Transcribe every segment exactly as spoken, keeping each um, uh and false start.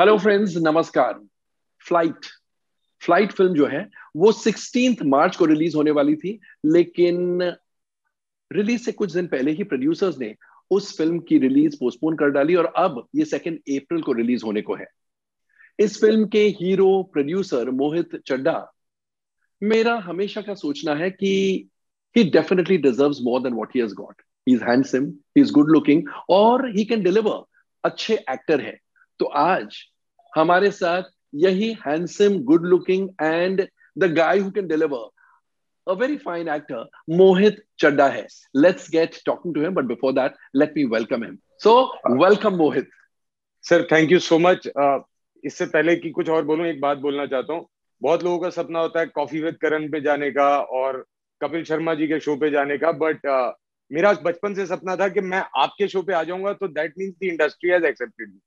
Hello friends, नमस्कार। Flight flight film जो है वो सोलह मार्च को रिलीज होने वाली थी, लेकिन रिलीज से कुछ दिन पहले ही प्रोड्यूसर्स ने उस फिल्म की रिलीज पोस्टपोन कर डाली और अब ये सेकेंड अप्रैल को रिलीज होने को है। इस फिल्म के हीरो प्रोड्यूसर मोहित चड्डा, मेरा हमेशा का सोचना है कि he definitely deserves more than what he has got. He is handsome, he is good looking और ही कैन डिलीवर, अच्छे एक्टर है। तो आज हमारे साथ यही handsome, good looking and the guy who can deliver, a very fine actor Mohit चड्डा है। Let's get talking to him, but before that let me welcome him. So welcome Mohit. Sir thank you so much. इससे पहले कि कुछ और बोलूं, एक बात बोलना चाहता हूँ। बहुत लोगों का सपना होता है कॉफी विद करण पे जाने का और कपिल शर्मा जी के शो पे जाने का, बट uh, मेरा बचपन से सपना था कि मैं आपके शो पे आ जाऊंगा, तो that means the industry has accepted me.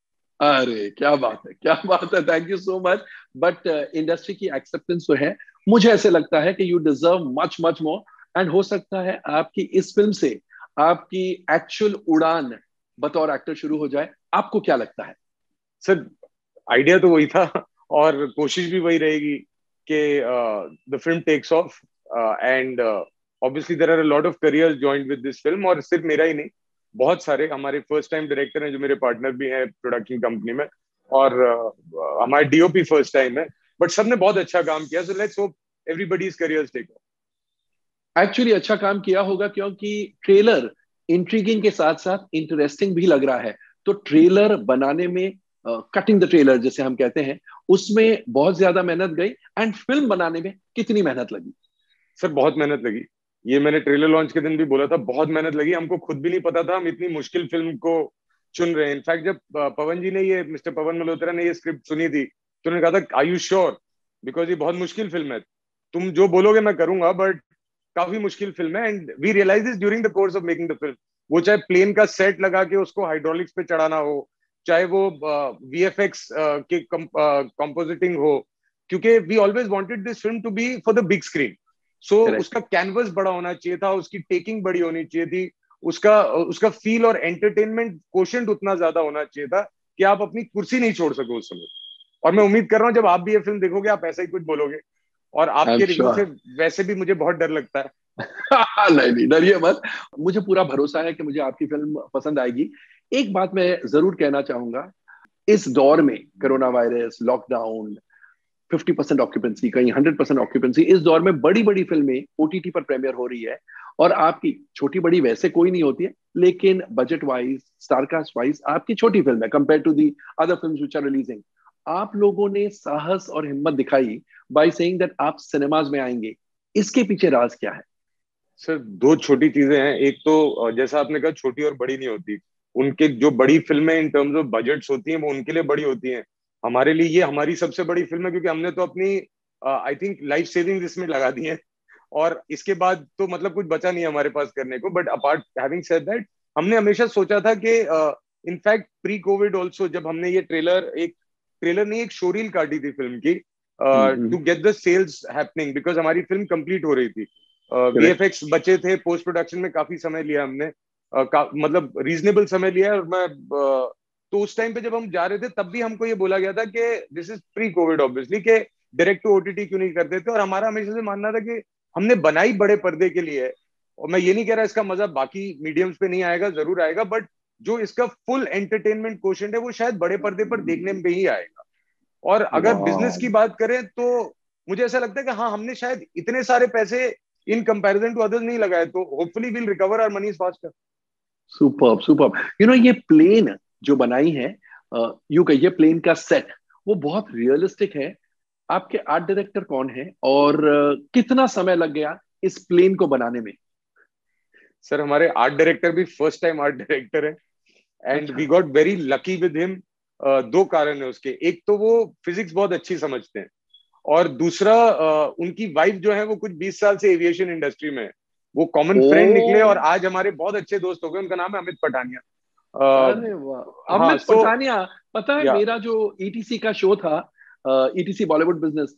अरे क्या बात है, क्या बात है, thank you so much. But industry की एक्सेप्टेंस तो है, मुझे ऐसे लगता है कि you deserve much much more, and हो सकता है आपकी इस फिल्म से आपकी एक्चुअल उड़ान बतौर एक्टर शुरू हो जाए। आपको क्या लगता है? सर आइडिया तो वही था और कोशिश भी वही रहेगी कि the film takes off, and obviously there are a lot of careers joined with this film. और सिर्फ मेरा ही नहीं, बहुत सारे हमारे फर्स्ट टाइम डायरेक्टर हैं जो मेरे पार्टनर भी हैं प्रोडक्शन कंपनी में, और uh, हमारे डीओपी फर्स्ट टाइम है, बट सबने बहुत अच्छा काम किया। So let's hope everybody's careers take off. Actually अच्छा काम किया होगा क्योंकि ट्रेलर इंट्रीगिंग के साथ साथ इंटरेस्टिंग भी लग रहा है। तो ट्रेलर बनाने में, कटिंग द ट्रेलर जैसे हम कहते हैं, उसमें बहुत ज्यादा मेहनत गई, एंड फिल्म बनाने में कितनी मेहनत लगी? सर बहुत मेहनत लगी, ये मैंने ट्रेलर लॉन्च के दिन भी बोला था, बहुत मेहनत लगी। हमको खुद भी नहीं पता था हम इतनी मुश्किल फिल्म को चुन रहे हैं। इनफैक्ट जब पवन जी ने ये मिस्टर पवन मल्होत्रा ने ये स्क्रिप्ट सुनी थी तो उन्होंने कहा था, आर यू श्योर, बिकॉज ये बहुत मुश्किल फिल्म है, तुम जो बोलोगे मैं करूंगा, बट काफी मुश्किल फिल्म है। And we realise this during the course of making the film. वो चाहे प्लेन का सेट लगा के उसको हाइड्रोलिक्स पे चढ़ाना हो, चाहे वो वी एफ एक्स के कंपोजिटिंग हो, क्योंकि we always wanted this film to be for the big screen. So so, उसका कैनवस बड़ा होना चाहिए था, उसकी टेकिंग बड़ी होनी चाहिए थी, उसका उसका फील और एंटरटेनमेंट कोशेंट उतना ज्यादा होना चाहिए था कि आप अपनी कुर्सी नहीं छोड़ सको उस समय। और मैं उम्मीद कर रहा हूँ जब आप भी ये फिल्म देखोगे आप ऐसा ही कुछ बोलोगे, और आपके रिव्यू से वैसे भी मुझे बहुत डर लगता है। नहीं नहीं डरिए मत, मुझे पूरा भरोसा है कि मुझे आपकी फिल्म पसंद आएगी। एक बात मैं जरूर कहना चाहूंगा, इस दौर में कोरोना वायरस, लॉकडाउन, पचास परसेंट ऑक्यूपेंसी, कहीं सौ परसेंट ऑक्यूपेंसी, इस दौर में बड़ी बड़ी फिल्में ओटीटी पर प्रीमियर हो रही है, और आपकी छोटी बड़ी वैसे कोई नहीं होती है, लेकिन बजट वाइज, स्टारकास्ट वाइज आपकी छोटी फिल्म है compare to the other films which are releasing. आप लोगों ने साहस और हिम्मत दिखाई बाय सेइंग दैट आप सिनेमाज में आएंगे। इसके पीछे राज क्या है? सर दो छोटी चीजें हैं। एक तो जैसा आपने कहा छोटी और बड़ी नहीं होती, उनके जो बड़ी फिल्में इन टर्म्स ऑफ बजट्स होती हैं वो उनके लिए बड़ी होती हैं, हमारे लिए ये हमारी सबसे बड़ी फिल्म है, क्योंकि हमने तो अपनी आई थिंक लाइफ सेविंग इसमें लगा दी है, और इसके बाद तो मतलब कुछ बचा नहीं है हमारे पास करने को। But apart having said that, हमने हमेशा सोचा था कि इनफैक्ट प्री कोविड ऑल्सो जब हमने ये ट्रेलर, एक ट्रेलर नहीं एक शोरील काटी थी फिल्म की to get the sales happening, because हमारी फिल्म कंप्लीट हो रही थी, वी एफ एक्स बचे थे, पोस्ट प्रोडक्शन में काफी समय लिया हमने, uh, मतलब रीजनेबल समय लिया। और मैं uh, तो उस टाइम पे जब हम जा रहे थे तब भी हमको ये बोला गया था कि this is pre Covid obviously, के डायरेक्ट टू ओटीटी क्यों नहीं करते थे। और हमारा हमेशा से मानना था कि हमने बनाई बड़े पर्दे के लिए, और मैं ये नहीं कह रहा इसका मजा बाकी मीडियम्स पे नहीं आएगा, जरूर आएगा, बट जो इसका फुल एंटरटेनमेंट क्वोशेंट है वो शायद बड़े पर्दे पर देखने में ही आएगा। और अगर बिजनेस की बात करें तो मुझे ऐसा लगता है कि हाँ हमने शायद इतने सारे पैसे इन कंपेरिजन टू अदर्स नहीं लगाए, तो hopefully will recover our money faster. Superb superb. You know ये प्लेन जो बनाई है, यू कहिए प्लेन का सेट, वो बहुत रियलिस्टिक है। आपके आर्ट डायरेक्टर कौन है और कितना समय लग गया इस प्लेन को बनाने में? सर हमारे आर्ट डायरेक्टर भी फर्स्ट टाइम आर्ट डायरेक्टर है, and we got very lucky with him. दो कारण है उसके, एक तो वो फिजिक्स बहुत अच्छी समझते हैं, और दूसरा uh, उनकी वाइफ जो है वो कुछ बीस साल से एविएशन इंडस्ट्री में है, वो कॉमन फ्रेंड निकले और आज हमारे बहुत अच्छे दोस्त हो गए। उनका नाम है अमित पठानिया। अरे वाह, अमित पठानिया। पता है मेरा जो ईटीसी का शो था, ईटीसी बॉलीवुड बिजनेस,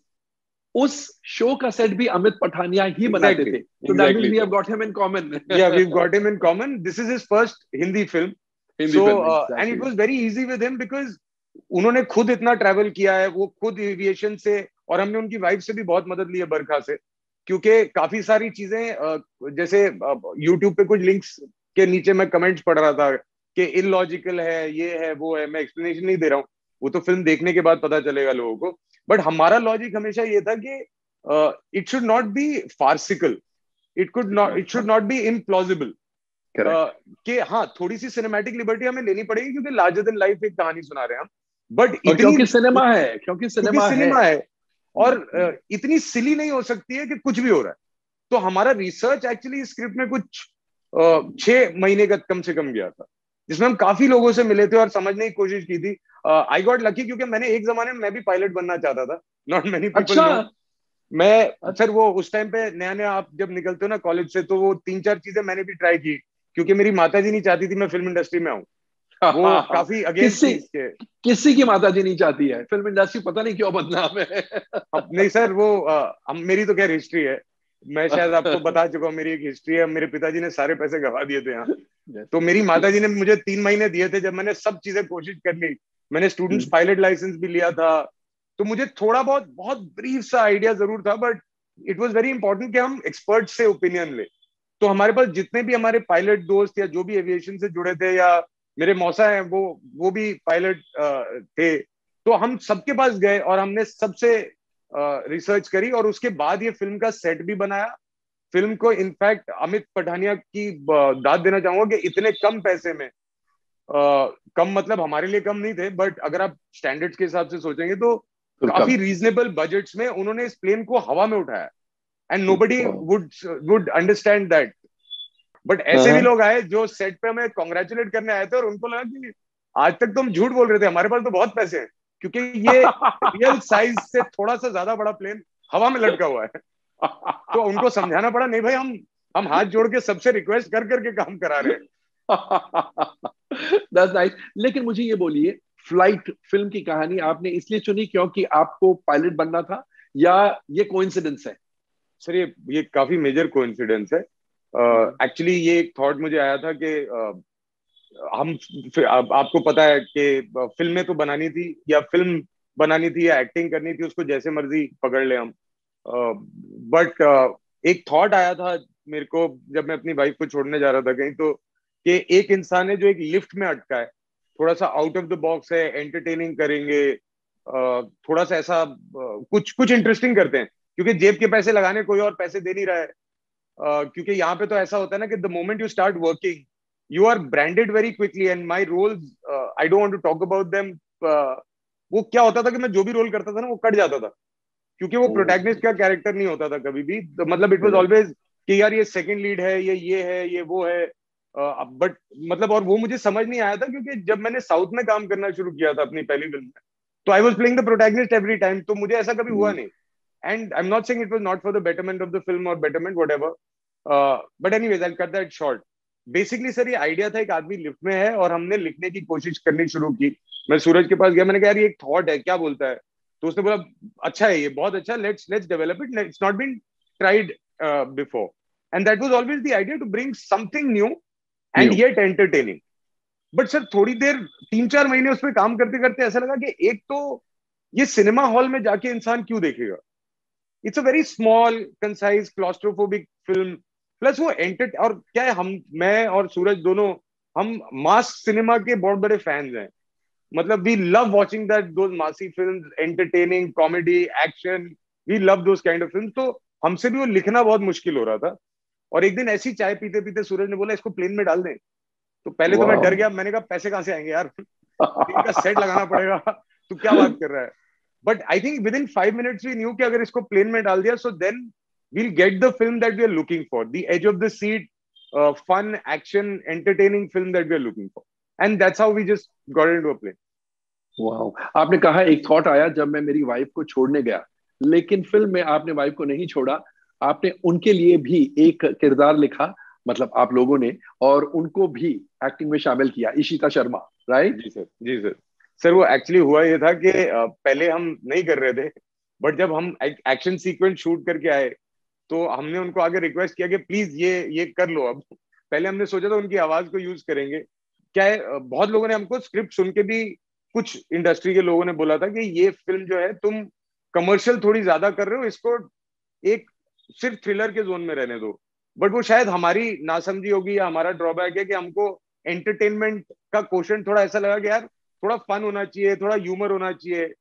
उस शो का सेट भी अमित पठानिया ही बनाते थे। So that means we have got him in common. Yeah, we've got him in common. This is his first Hindi film. So and it was very easy with him because उन्होंने खुद इतना travel किया है, वो खुद aviation से, और हमने उनकी वाइफ से भी बहुत मदद ली है बरखा से, क्योंकि काफी सारी चीजें जैसे यूट्यूब पे कुछ लिंक्स के नीचे मैं कमेंट्स पढ़ रहा था कि इलॉजिकल है, ये है, वो है, मैं एक्सप्लेनेशन नहीं दे रहा हूँ, वो तो फिल्म देखने के बाद पता चलेगा लोगों को। बट हमारा लॉजिक हमेशा ये था कि it should not be farcical, it could not, it should not be implausible, कि हाँ थोड़ी सी सिनेमैटिक लिबर्टी हमें लेनी पड़ेगी क्योंकि लार्जर देन लाइफ एक कहानी सुना रहे हैं हम, बट क्योंकि सिनेमा है, क्योंकि सिनेमा सिनेमा है, और इतनी सिली नहीं हो सकती है कि कुछ भी हो रहा है। तो हमारा रिसर्च एक्चुअली स्क्रिप्ट में कुछ छह महीने का कम से कम गया था, जिसमें हम काफी लोगों से मिले थे और समझने की कोशिश की थी। आई गॉट लकी क्योंकि मैंने एक जमाने में मैं भी पायलट बनना चाहता था, नॉट मेनी पीपल नो। मैं सर वो उस टाइम पे नया नया आप जब निकलते हो ना कॉलेज से, तो वो तीन चार चीजें मैंने भी ट्राई की, क्योंकि मेरी माता जी नहीं चाहती थी मैं फिल्म इंडस्ट्री में आऊँ। वो हाँ, काफी अगेंस्ट के किसी की माताजी नहीं चाहती है फिल्म इंडस्ट्री, पता नहीं क्यों बदनाम है। नहीं सर वो आ, मेरी तो खैर हिस्ट्री है, मैं शायद आपको बता चुका हूँ, मेरी एक हिस्ट्री है। मेरे पिताजी ने सारे पैसे गवा दिए थे यहाँ, तो मेरी माताजी ने मुझे तीन महीने दिए थे जब मैंने सब चीजें कोशिश कर ली। मैंने स्टूडेंट्स पायलट लाइसेंस भी लिया था, तो मुझे थोड़ा बहुत बहुत ब्रीफ सा आइडिया जरूर था, but it was very important कि हम एक्सपर्ट से ओपिनियन ले। तो हमारे पास जितने भी हमारे पायलट दोस्त या जो भी एविएशन से जुड़े थे, या मेरे मौसा हैं वो वो भी पायलट थे, तो हम सबके पास गए और हमने सबसे रिसर्च करी, और उसके बाद ये फिल्म का सेट भी बनाया। फिल्म को इनफैक्ट अमित पठानिया की दाद देना चाहूंगा कि इतने कम पैसे में, आ, कम मतलब हमारे लिए कम नहीं थे, बट अगर आप स्टैंडर्ड्स के हिसाब से सोचेंगे तो काफी रीजनेबल बजट्स में उन्होंने इस प्लेन को हवा में उठाया, and nobody would would understand that. But ऐसे भी लोग आए जो सेट पे हमें कॉन्ग्रेचुलेट करने आए थे, और उनको लगा कि आज तक तो हम झूठ बोल रहे थे, हमारे पास तो बहुत पैसे हैं, क्योंकि ये रियल साइज से थोड़ा सा ज्यादा बड़ा प्लेन हवा में लटका हुआ है। तो उनको समझाना पड़ा, नहीं भाई हम हम हाथ जोड़ के सबसे रिक्वेस्ट कर करके काम करा रहे हैं। That's nice. लेकिन मुझे ये बोलिए, फ्लाइट फिल्म की कहानी आपने इसलिए चुनी क्योंकि आपको पायलट बनना था, या ये कोइंसिडेंस है? सर ये ये काफी मेजर कोइंसिडेंस है एक्चुअली। uh, ये एक थॉट मुझे आया था कि uh, हम आप, आपको पता है कि फिल्में तो बनानी थी, या फिल्म बनानी थी या एक्टिंग करनी थी, उसको जैसे मर्जी पकड़ ले हम। बट uh, uh, एक थॉट आया था मेरे को जब मैं अपनी वाइफ को छोड़ने जा रहा था कहीं, तो कि एक इंसान है जो एक लिफ्ट में अटका है, थोड़ा सा आउट ऑफ द बॉक्स है, एंटरटेनिंग करेंगे, uh, थोड़ा सा ऐसा uh, कुछ कुछ इंटरेस्टिंग करते हैं, क्योंकि जेब के पैसे लगाने कोई और पैसे दे नहीं रहा है। Uh, क्योंकि यहाँ पे तो ऐसा होता है ना कि the moment you start working you are branded very quickly, and my roles I don't want to talk about them. वो क्या होता था कि मैं जो भी रोल करता था ना वो कट जाता था, क्योंकि वो प्रोटैगनिस्ट का कैरेक्टर नहीं होता था कभी भी। तो मतलब इट वाज ऑलवेज कि यार ये सेकंड लीड है, ये ये है, ये वो है, बट uh, मतलब, और वो मुझे समझ नहीं आया था क्योंकि जब मैंने साउथ में काम करना शुरू किया था अपनी पहली फिल्म में, तो I was playing the protagonist every time, तो मुझे ऐसा कभी हुआ नहीं। And I'm not saying it was not for the betterment of the film or betterment whatever, uh, but anyways I'll cut that short. Basically sir ये idea था, एक आदमी लिफ्ट में है और हमने लिखने की कोशिश करनी शुरू की। मैं सूरज के पास गया, मैंने कहा यार ये एक थॉट है, क्या बोलता है? तो उसने बोला अच्छा है ये, बहुत अच्छा, let's let's develop it, it's not been tried uh, before, and that was always the idea to bring something new and new. Yet entertaining. But sir थोड़ी देर तीन चार महीने उसपे काम करते करते ऐसा लगा कि एक तो ये सिनेमा हॉल में जाके इंसान क्यों देखेगा, it's a very small concise claustrophobic film, plus वो एंटर, और क्या है, हम मैं और सूरज दोनों हम मास सिनेमा के बहुत बड़े फैंस हैं, मतलब we love watching that those massy films, entertaining comedy action, we love those kind of films. तो हमसे भी वो लिखना बहुत मुश्किल हो रहा था, और एक दिन ऐसी चाय पीते पीते सूरज ने बोला इसको प्लेन में डाल दें। तो पहले wow. तो मैं डर गया, मैंने कहा पैसे कहाँ से आएंगे यार, इनका सेट लगाना पड़ेगा, तू क्या बात कर रहा है। But I think within five minutes we knew कि अगर इसको plane में डाल दिया, so then we'll get the film that we are looking for, the edge of the seat, uh, fun, action, entertaining film that we are looking for, and that's how we just got into a plane. Wow! आपने कहा एक thought आया जब मैं मेरी wife को छोड़ने गया, लेकिन film में आपने wife को नहीं छोड़ा, आपने उनके लिए भी एक किरदार लिखा, मतलब आप लोगों ने, और उनको भी acting में शामिल किया, इशिता शर्मा, right? जी सर, जी सर। सर वो एक्चुअली हुआ ये था कि पहले हम नहीं कर रहे थे, बट जब हम एक्शन सीक्वेंस शूट करके आए तो हमने उनको आगे रिक्वेस्ट किया कि प्लीज ये ये कर लो। अब पहले हमने सोचा था उनकी आवाज को यूज करेंगे, क्या है, बहुत लोगों ने हमको स्क्रिप्ट सुन के भी कुछ इंडस्ट्री के लोगों ने बोला था कि ये फिल्म जो है तुम कमर्शियल थोड़ी ज्यादा कर रहे हो, इसको एक सिर्फ थ्रिलर के जोन में रहने दो। बट वो शायद हमारी नासमझी होगी या हमारा ड्रॉबैक है कि हमको एंटरटेनमेंट का क्वेश्चन थोड़ा ऐसा लगा कि यार थोड़ा फन होना चाहिए, थोड़ा ह्यूमर होना चाहिए,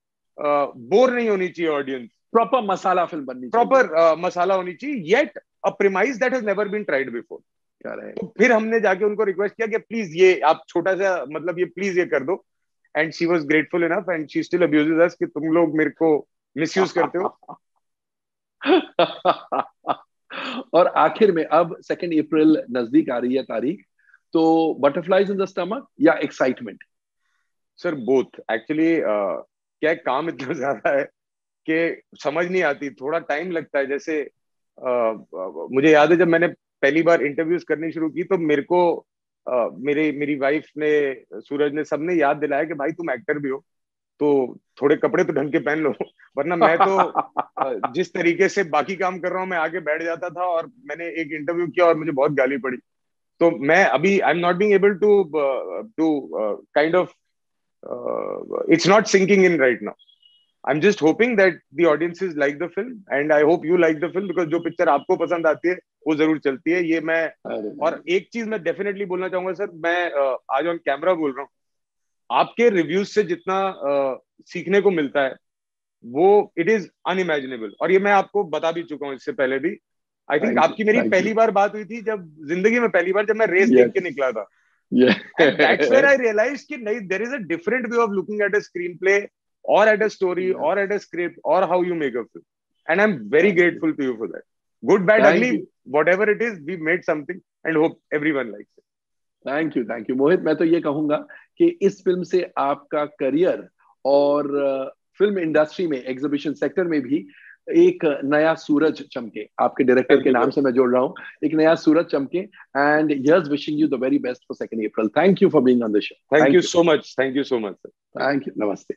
बोर नहीं होनी चाहिए ऑडियंस, प्रॉपर मसाला फिल्म बननी, प्रॉपर मसाला होनी चाहिए, yet a premise that has never been tried before. तो फिर हमने जाके उनको रिक्वेस्ट किया कि प्लीज ये आप छोटा सा मतलब ये प्लीज ये कर दो, and she was grateful enough and she still abuses us कि तुम लोग मेरे को मिसयूज करते हो। और आखिर में अब सेकेंड अप्रैल नजदीक आ रही है तारीख, तो बटरफ्लाईज इन द स्टमक या एक्साइटमेंट? Sir both actually. क्या काम इतना ज्यादा है कि समझ नहीं आती, थोड़ा टाइम लगता है। जैसे uh, मुझे याद है जब मैंने पहली बार इंटरव्यूज करनी शुरू की तो मेरे को uh, मेरे मेरी वाइफ ने, सूरज ने, सबने याद दिलाया कि भाई तुम एक्टर भी हो तो थोड़े कपड़े तो ढंग के पहन लो, वरना मैं तो जिस तरीके से बाकी काम कर रहा हूँ मैं आगे बैठ जाता था। और मैंने एक इंटरव्यू किया और मुझे बहुत गाली पड़ी, तो मैं अभी I am not being able to to kind of, it's not sinking in right now. I am just hoping that the audience is like the film and I hope you like the film, because जो picture आपको पसंद आती है वो जरूर चलती है। ये मैं और एक चीज मैं डेफिनेटली बोलना चाहूंगा सर, मैं uh, आज ऑन कैमरा बोल रहा हूँ, आपके रिव्यूज से जितना आ, सीखने को मिलता है वो इट इज अनइमेजिनेबल। और ये मैं आपको बता भी चुका हूँ इससे पहले भी, आई थिंक आपकी मेरी पहली बार बात हुई थी जब जिंदगी में पहली बार जब मैं रेस देख के निकला था, दैट्स व्हेयर आई रियलाइज्ड कि नहीं, there is a different way of looking at a screen play और एट अ स्टोरी और एट अ स्क्रिप्ट और how you make a film, and I am very grateful to you for that. Good bad ugly whatever it is, we made something and hope everyone likes it. Thank you, thank you Mohit. मैं तो ये कहूंगा कि इस film से आपका career और film industry में, एग्जीबिशन सेक्टर में भी एक नया सूरज चमके, आपके डायरेक्टर के नाम से मैं जोड़ रहा हूँ, एक नया सूरज चमके, and yes wishing you the very best for second April. Thank you for being on the show. Thank you so much, thank you so much sir, thank you, नमस्ते।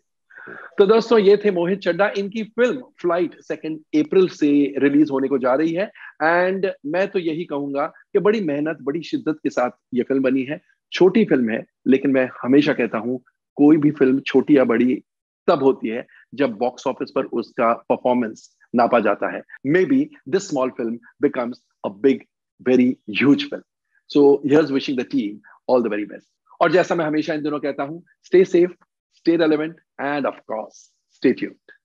तो दोस्तों ये थे मोहित चड्डा। इनकी फिल्म फ्लाइट सेकेंड अप्रैल से release होने को जा रही है, एंड मैं तो यही कहूंगा कि बड़ी मेहनत, बड़ी शिद्दत के साथ ये फिल्म बनी है। छोटी फिल्म है, लेकिन मैं हमेशा कहता हूं कोई भी फिल्म छोटी या बड़ी तब होती है जब बॉक्स ऑफिस पर उसका परफॉर्मेंस नापा जाता है। May be this small film becomes a big very huge film. So here's wishing the team all the very best. और जैसा मैं हमेशा इन दिनों कहता हूं, stay safe, stay relevant, and of course, stay tuned.